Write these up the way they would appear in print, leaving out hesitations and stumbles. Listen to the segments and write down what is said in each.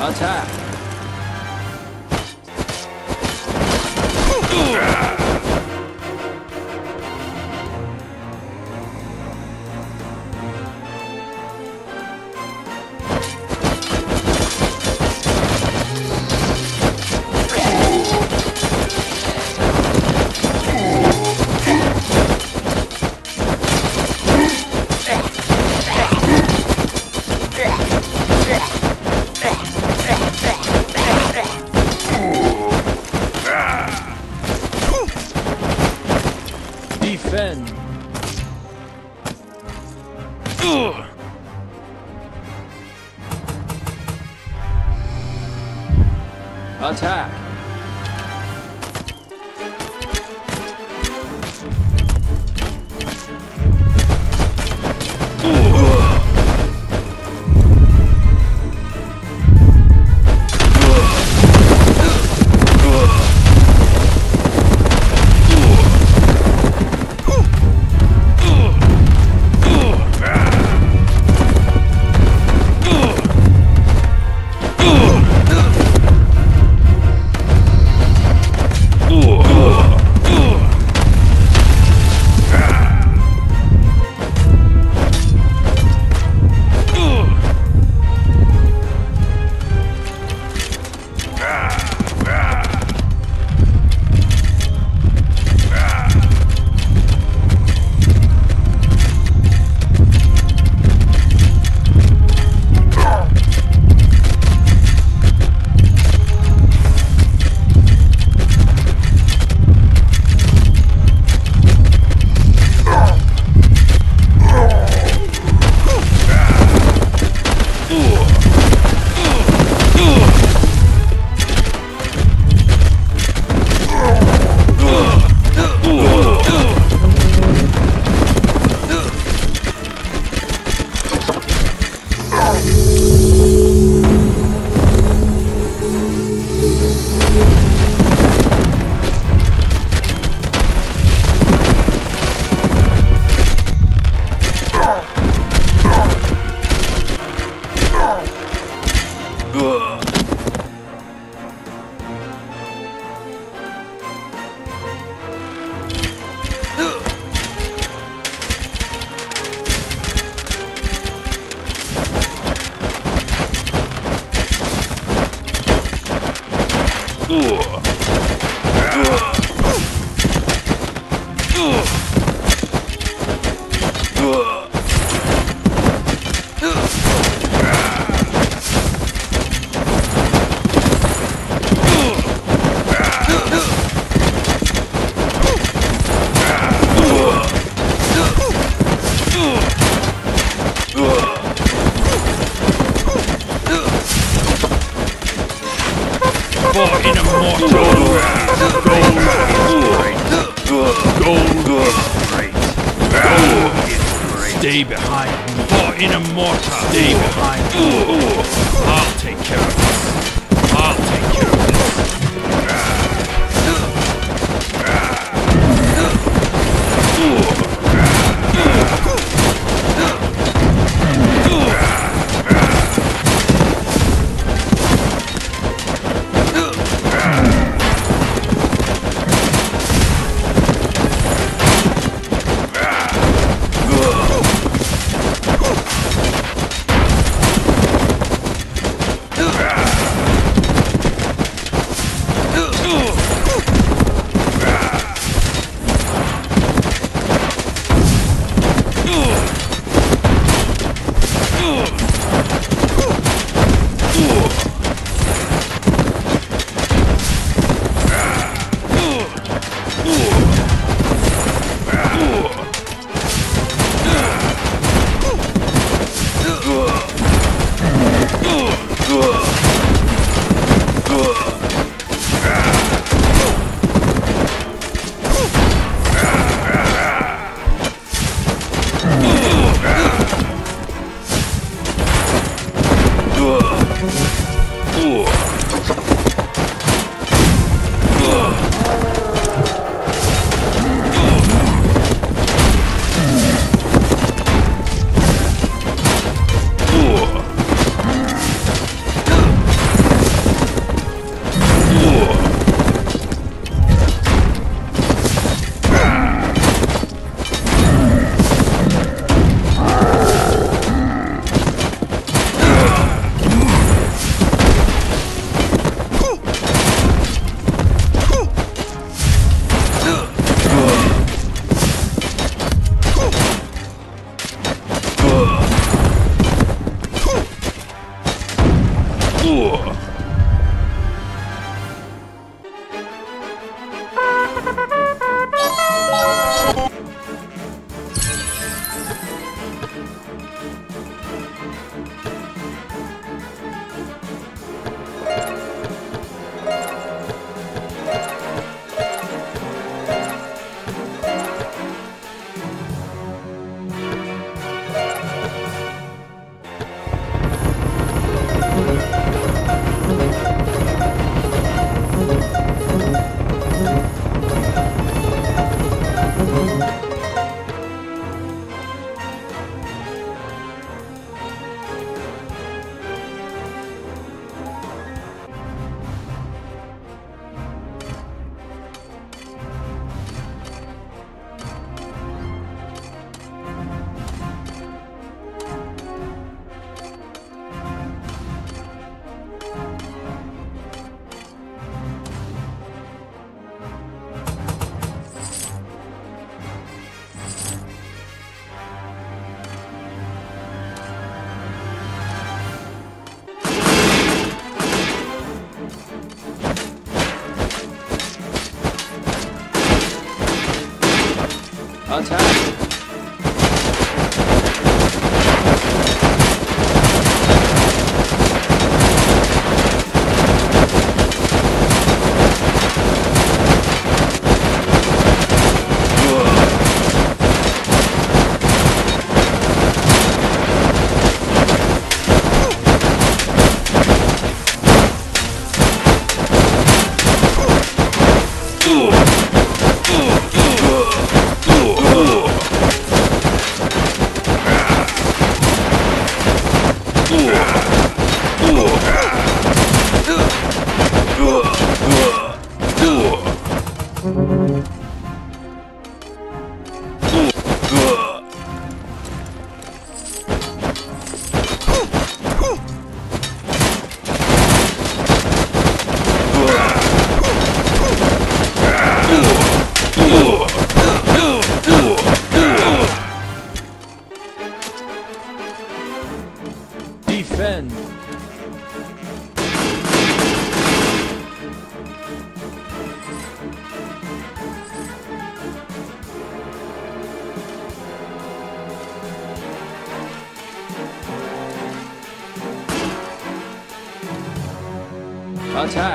Attack. Defend. Attack. Stay behind me. For in a mortar. Stay behind me. I'll take care of this. I'll take care of Attack!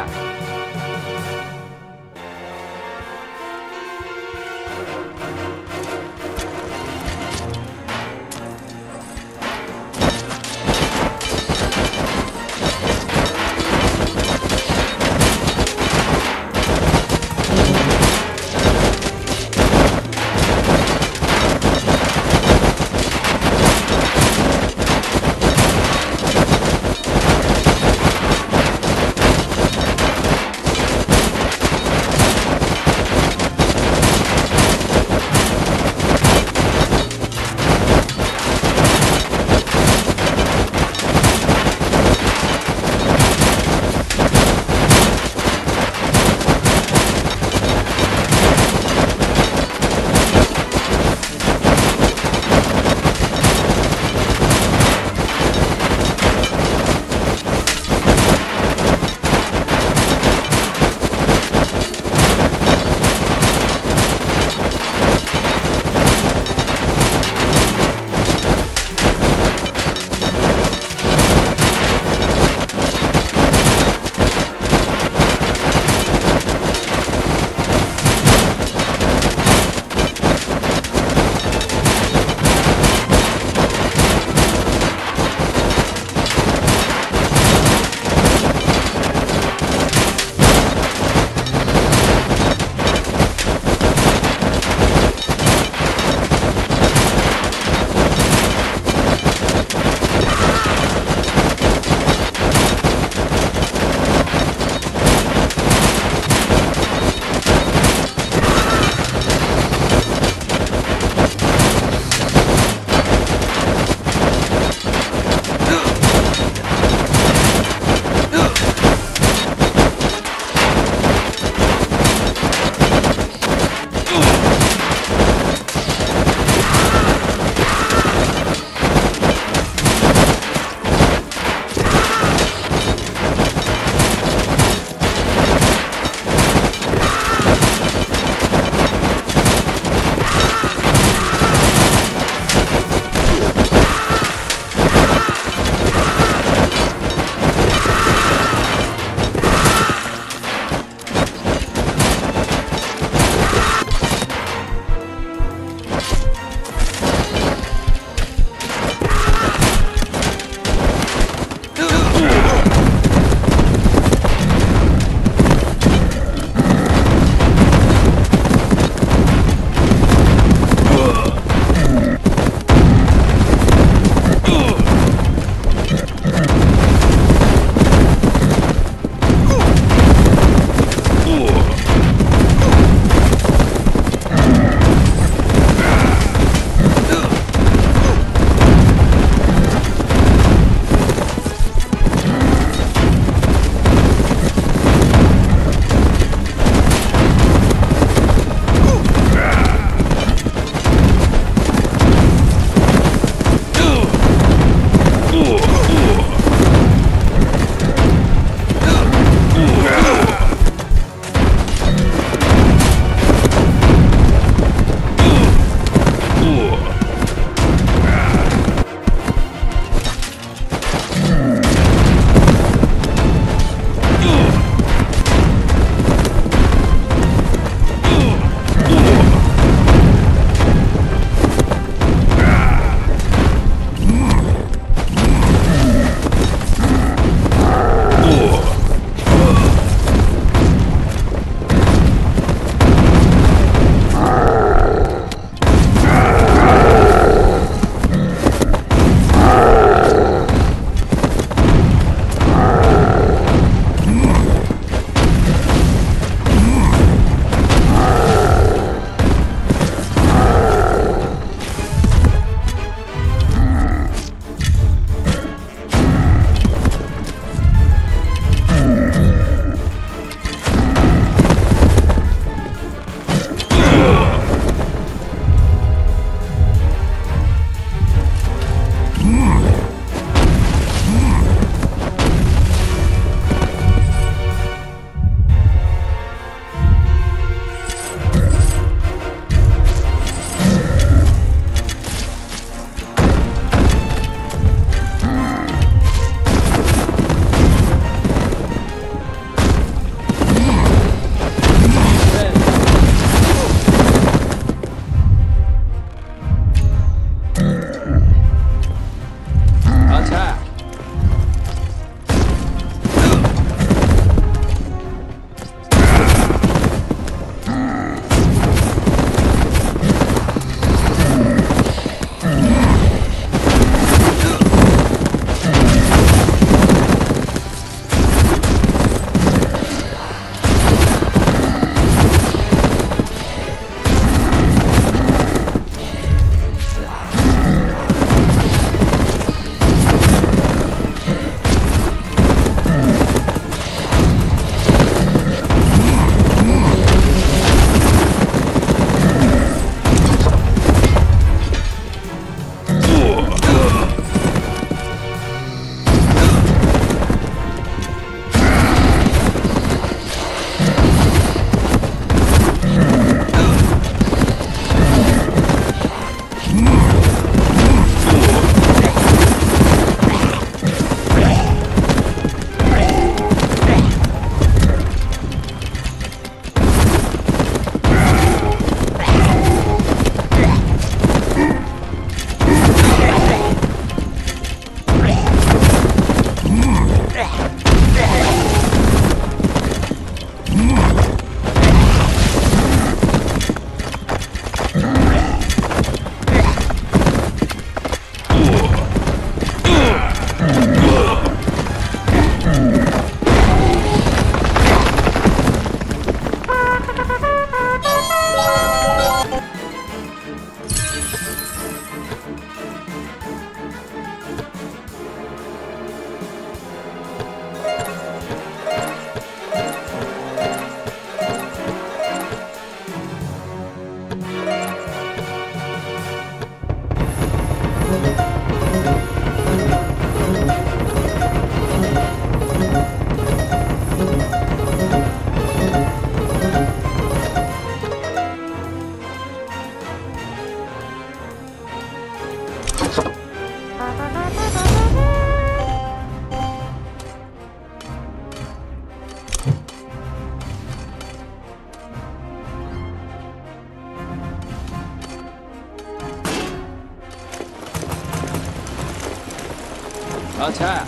Attack!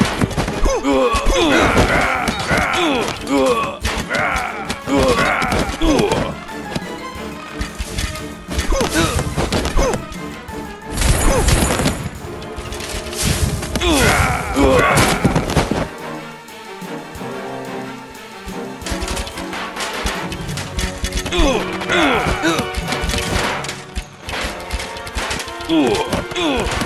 Ugh!